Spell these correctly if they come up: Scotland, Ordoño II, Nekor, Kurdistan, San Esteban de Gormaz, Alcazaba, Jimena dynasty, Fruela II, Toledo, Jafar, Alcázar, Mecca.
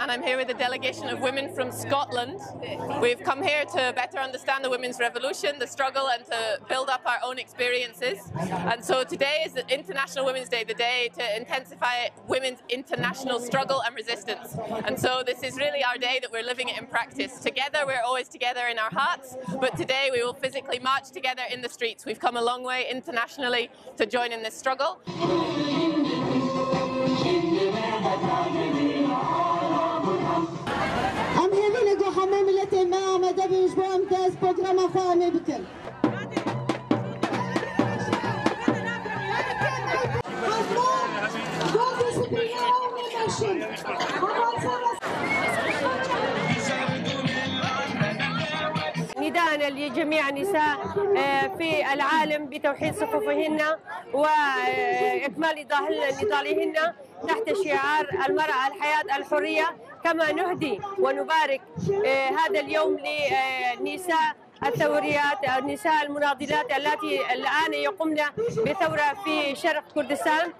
And I'm here with a delegation of women from Scotland. We've come here to better understand the women's revolution, the struggle, and to build up our own experiences. And so today is International Women's Day, the day to intensify women's international struggle and resistance. And so this is really our day that we're living it in practice. Together, we're always together in our hearts, but today we will physically march together in the streets. We've come a long way internationally to join in this struggle. نداءنا لجميع النساء في العالم بتوحيد صفوفهن وإكمال نضالهن تحت شعار المرأة الحياة الحرية. كما نهدي ونبارك هذا اليوم للنساء الثوريات، النساء المناضلات التي الآن يقمن بثورة في شرق كردستان.